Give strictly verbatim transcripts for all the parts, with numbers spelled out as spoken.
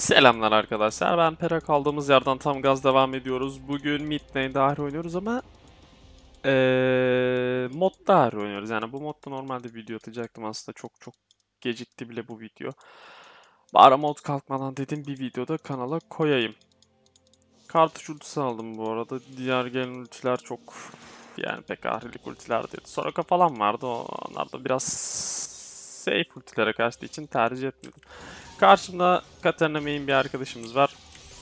Selamlar arkadaşlar, ben Pera, kaldığımız yerden tam gaz devam ediyoruz. Bugün Midlane'de Ahri oynuyoruz ama ee, modda Ahri oynuyoruz. Yani bu modda normalde video atacaktım, aslında çok çok gecikti bile bu video. Bari mod kalkmadan dedim bir videoda kanala koyayım. Kartuş ultisi aldım bu arada, diğer gelen ultiler çok yani pek Ahri'lik ultiler değildi. Soraka falan vardı, onlar da biraz safe ultilere kaçtığı için tercih etmedim. Karşımda Katarina main bir arkadaşımız var.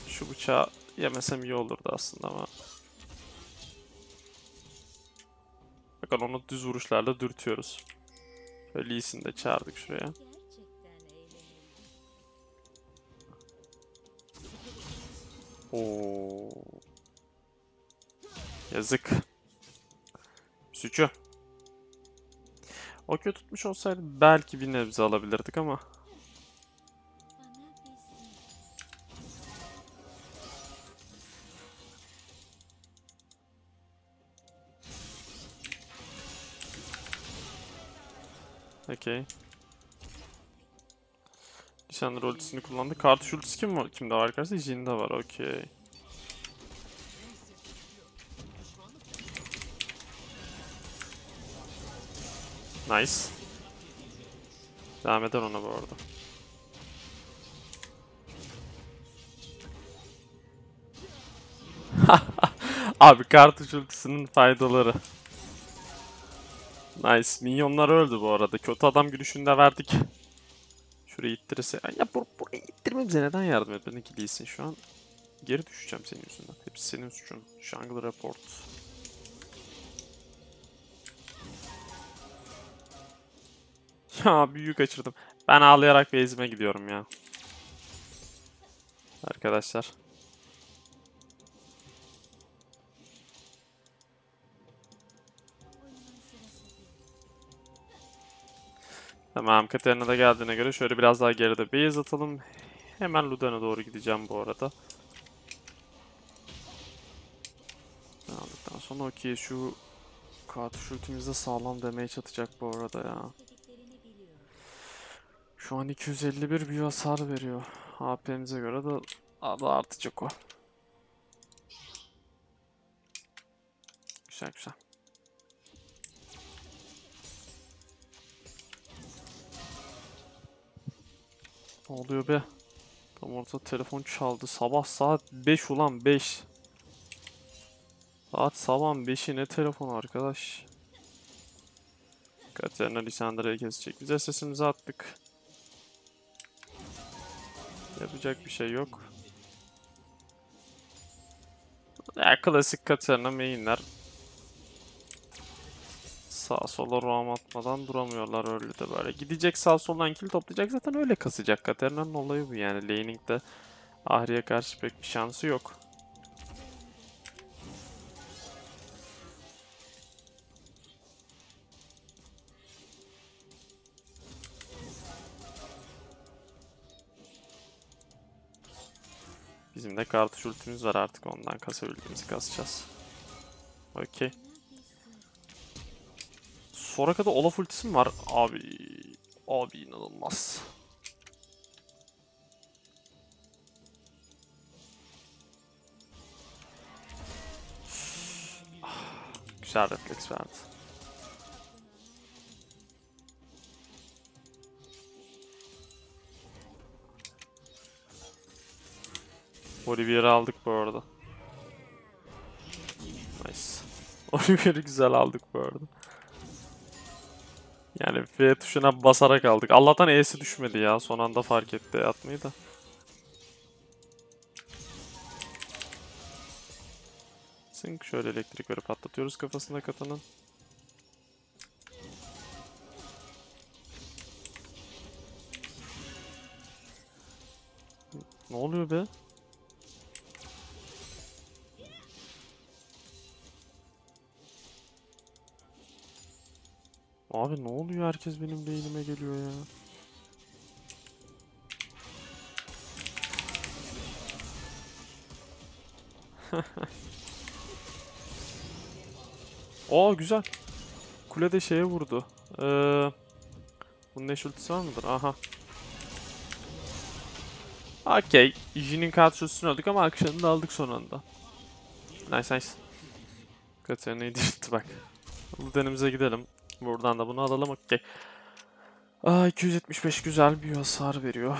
Şu bıçağı yemesem iyi olurdu aslında ama. Bakın onu düz vuruşlarla dürtüyoruz. Şöyle iyisini de çağırdık şuraya. Oo. Yazık. Suçu. O kötü tutmuş olsaydı belki bir nebze alabilirdik ama. Okey. Lissandra ultisini kullandı. Kartuş ultisi kim var? Kimde var arkadaşlar? Jin'de var. Okey. Nice. Devam eder ona bu arada. Abi kartuş ultisinin faydaları. Nice. Minyonlar öldü bu arada. Kötü adam gülüşünde verdik. Şurayı ittirirse... Ya bur burayı ittirmemize neden yardım etmedin? İki değilsin şu an. Geri düşeceğim senin yüzünden. Hepsi senin suçun. Jungle report. Ya büyük kaçırdım. Ben ağlayarak base'ime gidiyorum ya. Arkadaşlar. Tamam, Katarina da geldiğine göre şöyle biraz daha geride base atalım. Hemen Luden'e doğru gideceğim bu arada. Aldıktan sonra okey, şu kartuş ultimizde sağlam damage atacak bu arada ya. Şu an iki yüz elli bir büyü hasar veriyor. H P'mize göre de daha artacak o. Güzel güzel. Ne oluyor be? Tam ortada telefon çaldı. Sabah saat beş ulan beş. Saat sabah beşi ne telefon arkadaş. Katarina Lissandra'yı kesecek. Bize sesimizi attık. Yapacak bir şey yok. Ya klasik Katarina mainler. Sağ sola roam atmadan duramıyorlar, öyle de böyle. Gidecek sağ soldan kill toplayacak, zaten öyle kasacak. Katarina'nın olayı bu yani. Laning'de Ahri'ye karşı pek bir şansı yok. Bizim de kartuş ultimiz var artık, ondan kasabildiğimizi kasacağız. Okey. Soraka'da Olaf ultisi mi var? Abi... Abi inanılmaz. Güzel refleks verdi. Volibear'ı aldık bu arada. Nice. Volibear'ı güzel aldık bu arada. Yani F tuşuna basarak aldık. Allah'tan E'si düşmedi ya. Son anda fark etti atmayı da. Sink şöyle elektrik verip patlatıyoruz kafasına Katan'ın. Ne oluyor be? Abi ne oluyor? Herkes benim beynime geliyor ya. Aa güzel. Kule de şeye vurdu. Ee, bunun eş ultisi var mıdır? Aha. Okey. Jin'in Kartuş'unu aldık ama akşamını da aldık son anda. Nice nice. Katarina'yı dirtti bak. Luden'imize gidelim. Buradan da bunu alalım. Okey. Aa, iki yüz yetmiş beş güzel bir hasar veriyor.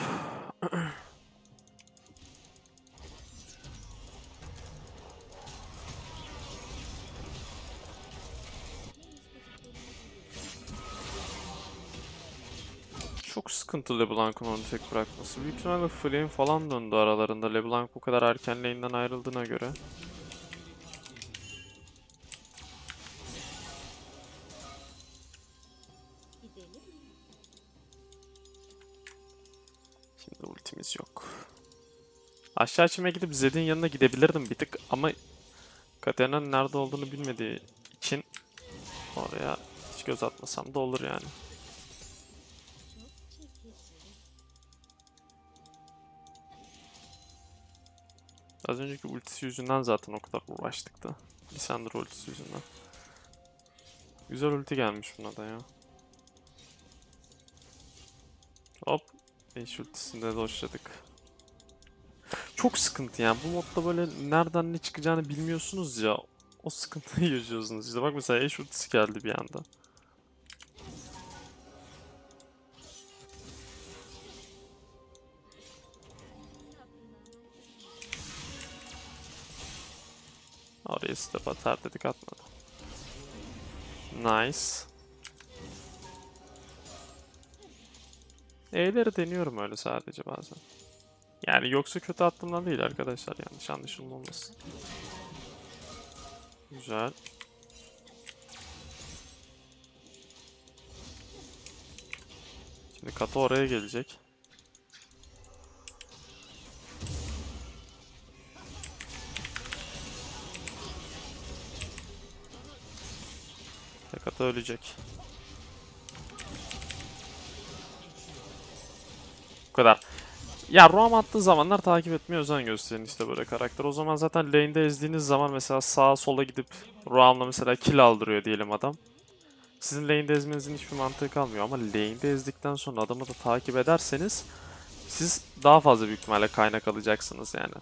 Çok sıkıntı LeBlanc'ın onu tek bırakması. Büyük ihtimalle Flynn falan döndü aralarında. LeBlanc bu kadar erken lane'den ayrıldığına göre. Şimdi ultimiz yok. Aşağı içime gidip Zed'in yanına gidebilirdim bir tık ama Katarina'nın nerede olduğunu bilmediği için oraya hiç göz atmasam da olur yani. Az önceki ultisi yüzünden zaten o kadar uğraştık da. Lissandra ultisi yüzünden. Güzel ulti gelmiş buna da ya. Hop. Eş ultisinde doşladık. Çok sıkıntı yani. Bu modda böyle nereden ne çıkacağını bilmiyorsunuz ya. O sıkıntıyı yaşıyorsunuz. İşte bak mesela eş ultisi geldi bir anda. Oraya step atar dedik, atmadı. Nice. E'leri deniyorum öyle sadece bazen. Yani yoksa kötü attığımdan değil arkadaşlar, yanlış anlaşılmaması. Güzel. Şimdi Kato oraya gelecek. Kato ölecek. Bu kadar. Ya roam attığı zamanlar takip etmeye özen gösterin işte böyle karakter. O zaman zaten lane'de ezdiğiniz zaman mesela sağa sola gidip roam'la mesela kill aldırıyor diyelim adam. Sizin lane'de ezmenizin hiçbir mantığı kalmıyor ama lane'de ezdikten sonra adamı da takip ederseniz siz daha fazla büyük ihtimalle kaynak alacaksınız yani.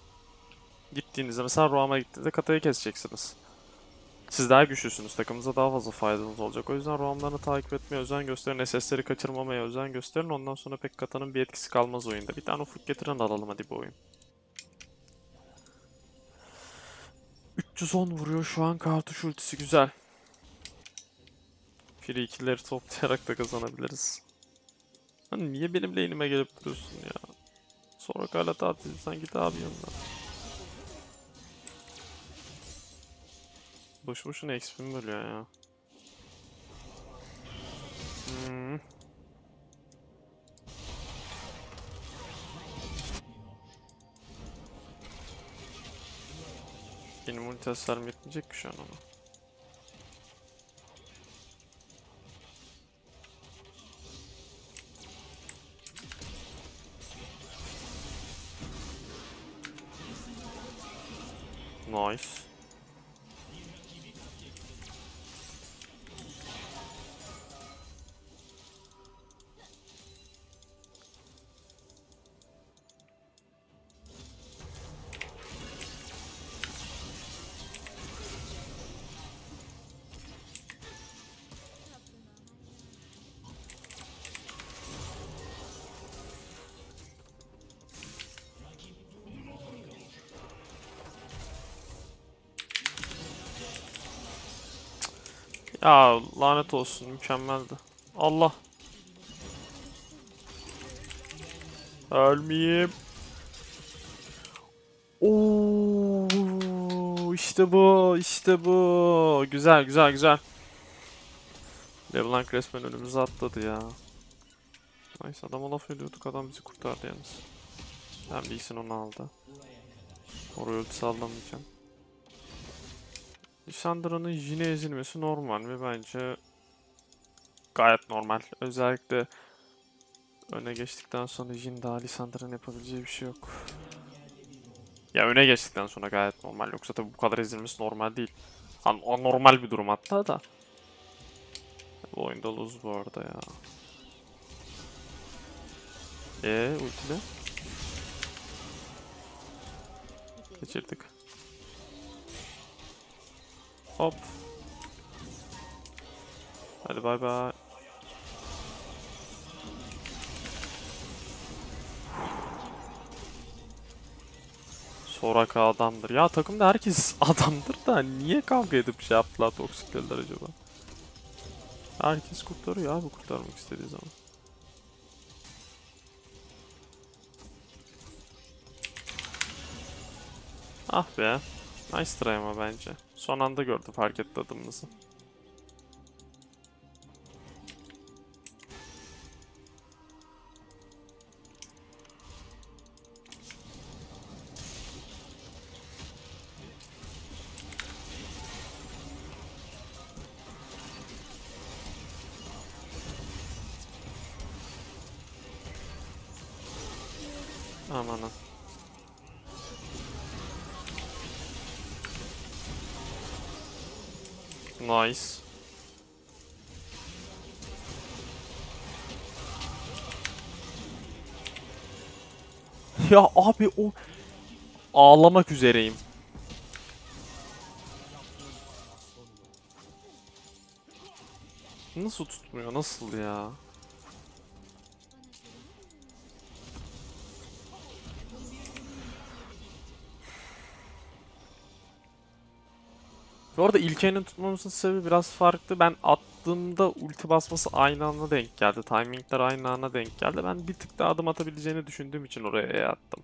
Gittiğinizde mesela roam'a gittiğinizde Kato'yu keseceksiniz. Siz daha güçlüsünüz, takımınıza daha fazla faydanız olacak. O yüzden roamlarını takip etmeye özen gösterin, S S'leri kaçırmamaya özen gösterin. Ondan sonra pek Kata'nın bir etkisi kalmaz oyunda. Bir tane ufuk getiren alalım hadi bu oyun. üç yüz on vuruyor şu an Kartuş ultisi, güzel. Free ikilileri toplayarak da kazanabiliriz. Hani niye benim lane'ime gelip duruyorsun ya? Soraka ile tatil, sen git abi yanına. Boş boşuna X P'mi bölüyor ya. Hmm. Benim ulti hasarım yetmeyecek ki şu an ama. Nice. Ya lanet olsun, mükemmeldi. Allah. Ölmeyeyim. Oo, işte bu, işte bu. Güzel, güzel, güzel. LeBlanc resmen önümüze atladı ya. Neyse adama laf ediyorduk, adam bizi kurtardı yalnız. Ben bilsin onu aldı. Oraya ölçüsü alamayacağım. Lissandra'nın Jhin'e ezilmesi normal ve bence gayet normal. Özellikle öne geçtikten sonra Jhin daha Lissandra'nın yapabileceği bir şey yok. Ya öne geçtikten sonra gayet normal. Yoksa tabi bu kadar ezilmesi normal değil. O normal bir durum hatta da. Bu oyunda lose bu arada ya. Eee ultile. Kaçırdık. Hop. Hadi bay bay. Soraka adamdır. Ya takımda herkes adamdır da niye kavga edip şey yaptılar toksikliler acaba? Herkes kurtarıyor abi kurtarmak istediği zaman. Ah be. Nice try ama bence. Son anda gördü fark etti adımınızı. Amanın. Nice. Ya abi o ağlamak üzereyim. Nasıl tutmuyor? Nasıl ya? Bu arada ilkenin tutmamızın sebebi biraz farklı. Ben attığımda ulti basması aynı anda denk geldi. Timingler aynı ana denk geldi. Ben bir tık daha adım atabileceğini düşündüğüm için oraya E attım.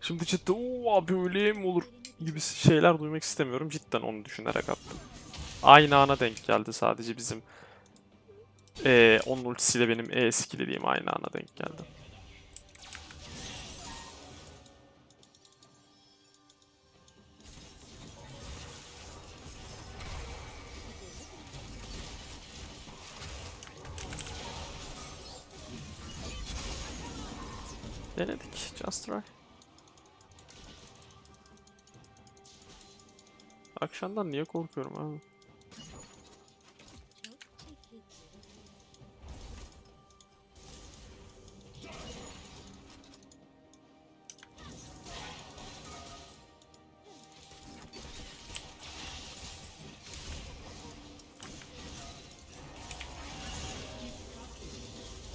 Şimdi cidden ooo abi öyle mi olur gibi şeyler duymak istemiyorum. Cidden onu düşünerek attım. Aynı ana denk geldi sadece bizim. E, onun ultisiyle benim E skill'lediğim aynı ana denk geldi. Denedik. Just try. Akşamdan niye korkuyorum abi?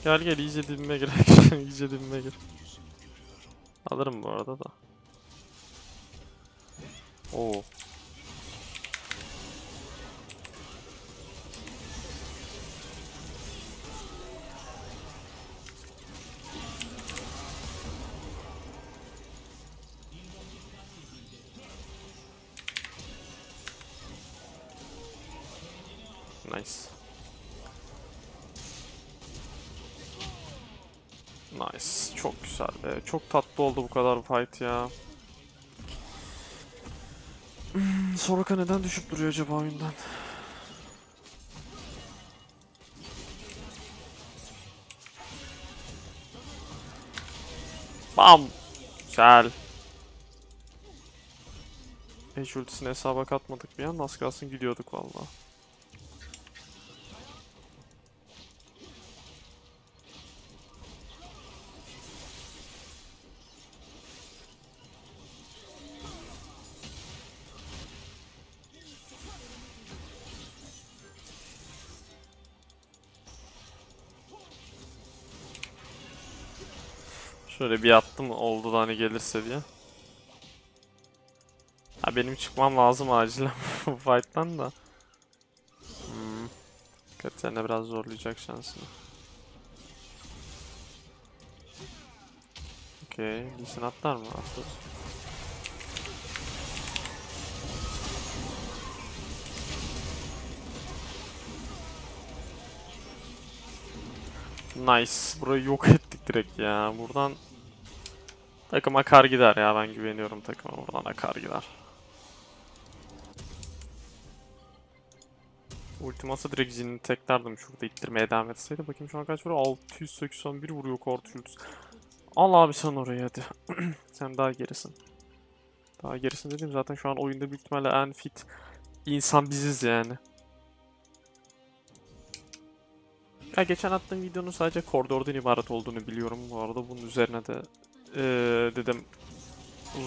Gel gel iyice dibime gir. İyice dibime gir. Alırım bu arada da. Oo. Nice. Nice. Çok güzel be. Çok tatlı oldu bu kadar fight ya. Hmm, Soraka neden düşüp duruyor acaba oyundan? Bam! Güzel. Hiç ultisini hesaba katmadık bir an. Az kalsın gidiyorduk vallahi. Şöyle bir attım oldu da hani gelirse diye. Ha benim çıkmam lazım acilen bu fight'tan da. Hmm. Katarina biraz zorlayacak şansını. Okey. Listen atlar mı? Atlar. Nice. Burayı yok ettik direkt ya. Buradan takım akar gider ya. Ben güveniyorum takıma. Buradan akar gider. Ultiması direkt Jin'i teklerdim. Şurada ittirmeye devam etseydi. Bakayım şu an kaç vuruyor? altı yüz seksen bir vuruyor Kartuş. Al abi sen oraya hadi. Sen daha gerisin. Daha gerisin dediğim zaten şu an oyunda büyük ihtimalle en fit insan biziz yani. Ya geçen attığım videonun sadece koridordan ibaret olduğunu biliyorum. Bu arada bunun üzerine de ee, dedim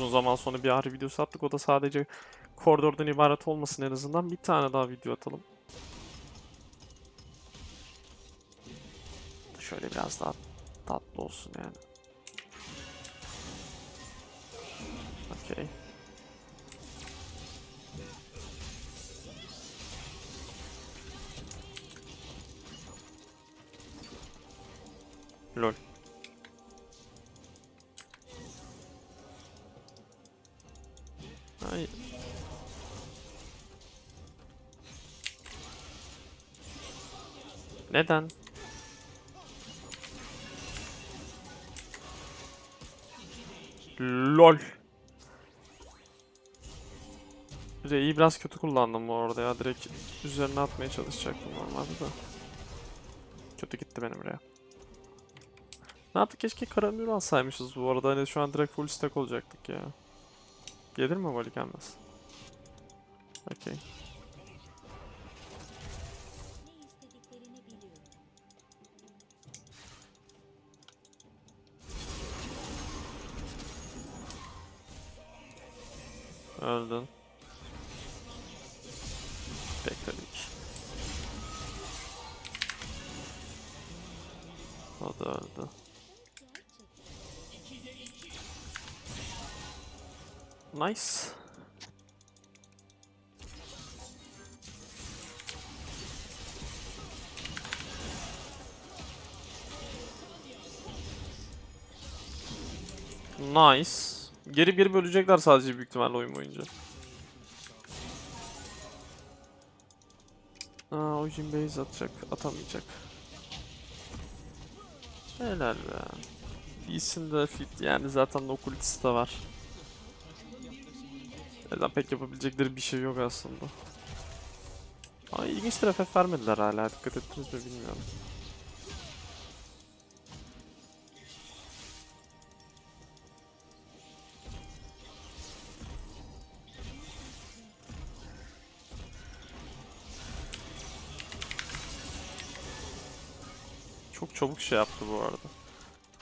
uzun zaman sonra bir Ahri videosu attık. O da sadece koridordan ibaret olmasın, en azından bir tane daha video atalım. Şöyle biraz daha tatlı olsun yani. Okey. Lol. Ay. Neden? Lol. Reyi biraz kötü kullandım bu arada ya. Direkt üzerine atmaya çalışacaktım normalde de. Kötü gitti benim Re'ye. Ne yaptık? Keşke Karamür'ü alsaymışız bu arada. Hani şu an direkt full stack olacaktık ya. Gelir mi Voli, gelmez. Okey. Öldün. Bekledik. O da öldü. Nice. Nice. Geri geri bölecekler sadece büyük ihtimalle oyun boyunca. Aa, o Jhin base atacak, atamayacak. Helal be. Lee'sin de fit yani, zaten de okulitisi de var. Neden pek yapabilecekleri bir şey yok aslında. Aa, ilginç bir F F vermediler hala, dikkat ettiniz mi bilmiyorum. Çok çabuk şey yaptı bu arada.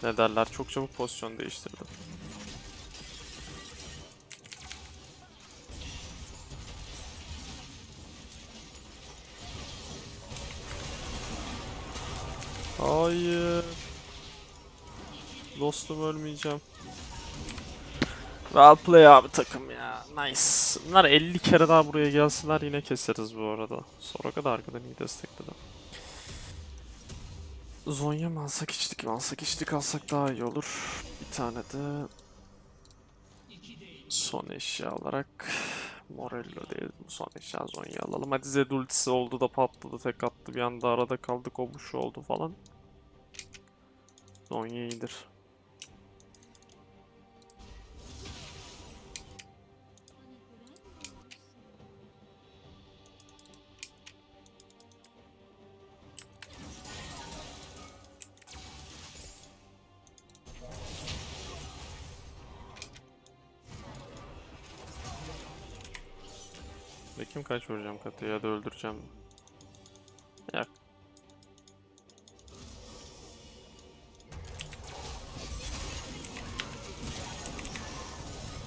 Ne derler? Çok çabuk pozisyon değiştirdi. Hayır. Dostum ölmeyeceğim. Well play abi takım ya. Nice. Bunlar elli kere daha buraya gelsinler yine keseriz bu arada. Soraka da arkadan iyi destekledi. Zonya mı alsak, içtik mi alsak, içtik alsak daha iyi olur. Bir tane de son eşya olarak Morello değil, son eşya Zonya alalım. Hadi Zed ultisi oldu da patladı, tek attı bir anda, arada kaldık, o bu şu oldu falan. Zonya iyidir. Kim kaç vuracağım Katı'ya ya da öldüreceğim. Yak.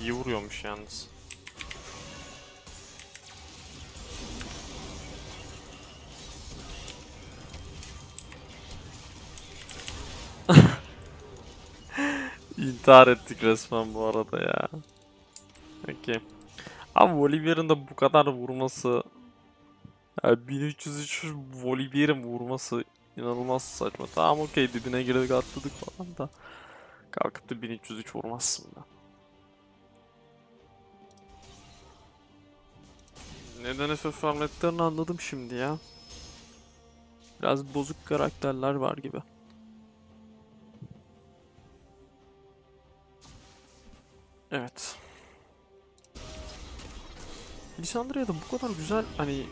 İyi vuruyormuş yalnız. İntihar ettik resmen bu arada ya. Okey. Abi Volibear'ın da bu kadar vurması, yani bin üç yüz üç Volibear'ın vurması inanılmaz saçma. Tamam okey, dibine girdik atladık falan da kalkıp da bin üç yüz üç vurmazsın da. Neden F F vermediklerini anladım şimdi ya. Biraz bozuk karakterler var gibi. Evet. Lissandra'ya da bu kadar güzel hani,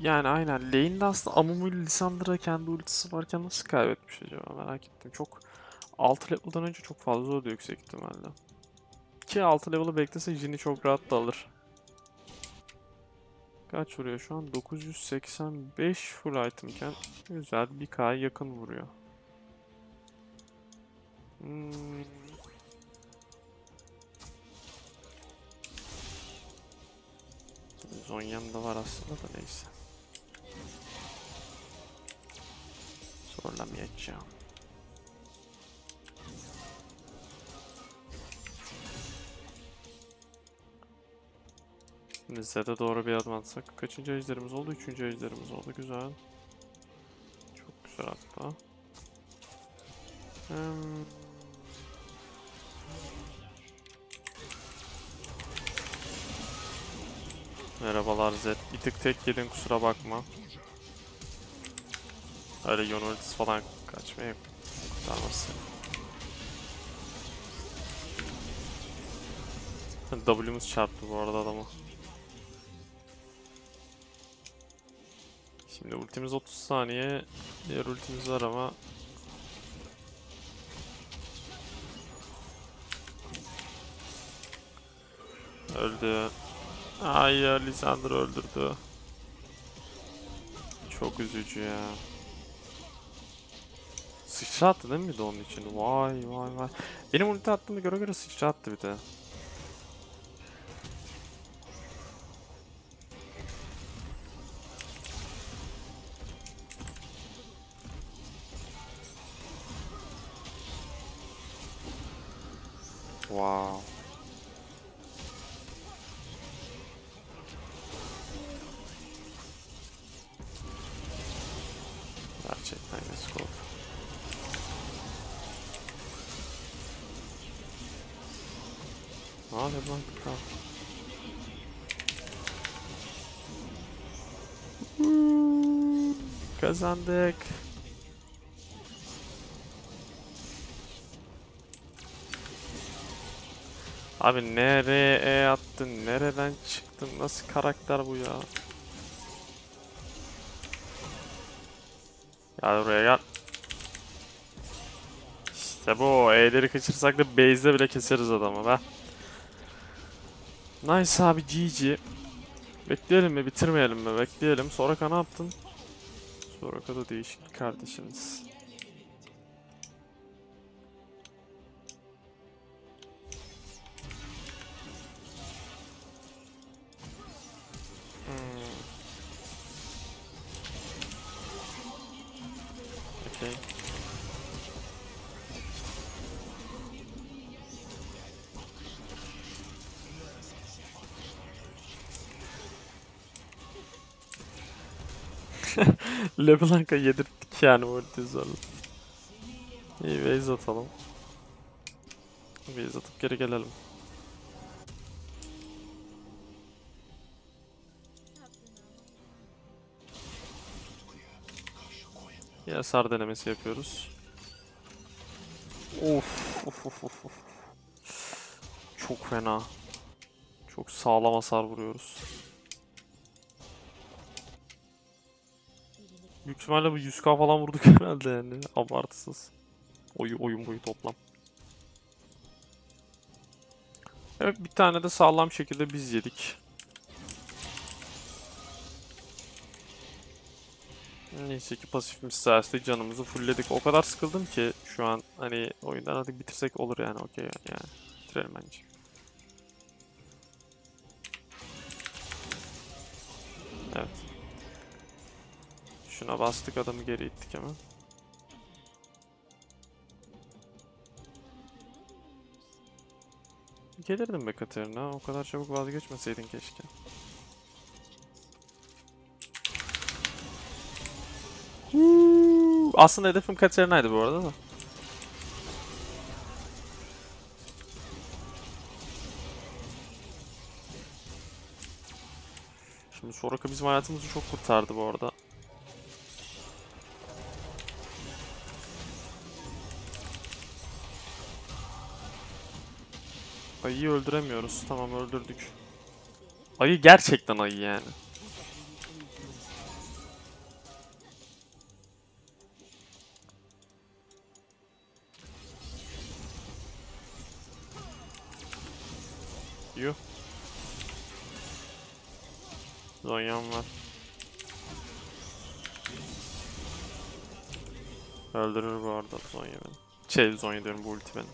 yani aynen lane'de aslında Amumu ile Lissandra kendi ultisi varken nasıl kaybetmiş acaba, merak ettim. Çok altı level'dan önce çok fazla oldu yüksek ihtimalle. Ki altı level'ı beklese Jin'i çok rahat da alır. Kaç vuruyor şu an? dokuz yüz seksen beş full itemken güzel bir kaya yakın vuruyor. Hmm. Zonya'm da var aslında da neyse. Zorlamayacağım. Şimdi Zed'e doğru bir adım atsak. Kaçıncı ejderimiz oldu? Üçüncü ejderimiz oldu. Güzel. Çok güzel hatta. Hmm. Merhabalar Zed. Bir tık tek gelin, kusura bakma. Öyle Yonolitis falan kaçmayı kurtarmasın. W'muz çarptı bu arada adama. Şimdi ultimiz otuz saniye. Diğer ultimiz var ama öldü. Hayır, Lissandra öldürdü. Çok üzücü ya. Sıçra attı değil mi bir de onun için? Vay vay vay. Benim ulti attığımda göre göre sıçra attı bir de. Wow. Gerçekten yazık oldu. Aa, LeBlanc kral. Kazandık. Abi nereye attın? Nereden çıktın? Nasıl karakter bu ya? Gel buraya gel. İşte bu. E'leri kaçırsak da base'de bile keseriz adamı be. Nice abi, G G. Bekleyelim mi? Bitirmeyelim mi? Bekleyelim. Soraka ne yaptın? Soraka da değişik kardeşimiz. LeBlanc'a yedirttik yani ulti zorla. İyi, base atalım. Base atıp geri gelelim. Bir hasar denemesi yapıyoruz. Of, of, of, of. Çok fena. Çok sağlam hasar vuruyoruz. Büyük ihtimalle bu yüz K falan vurduk herhalde yani, abartısız. Oy, oyun boyu toplam. Evet, bir tane de sağlam şekilde biz yedik. Neyse ki pasifimiz sayesinde canımızı fullledik. O kadar sıkıldım ki şu an, hani oyundan artık bitirsek olur yani, okey yani. yani. Bitirelim bence. Evet. Şuna bastık, adamı geri ittik hemen. Gelirdim be Katarina, o kadar çabuk vazgeçmeseydin keşke. Huu! Aslında hedefim Katarina'ydı bu arada da. Şimdi Soraka bizim hayatımızı çok kurtardı bu arada. Ayıyı öldüremiyoruz. Tamam, öldürdük. Ayı gerçekten ayı yani. Yuh. Zonya'm var. Öldürür bu arada Zonya beni. Şey, Zonya diyorum, bu ulti benim.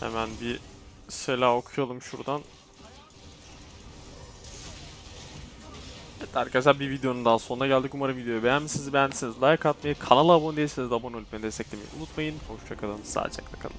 Hemen bir sela okuyalım şuradan. Evet arkadaşlar, bir videonun daha sonuna geldik. Umarım videoyu beğenmişsiniz. Beğendiyseniz like atmayı, kanala abone değilseniz de abone olup beni desteklemeyi unutmayın. Hoşçakalın, sağlıcakla kalın.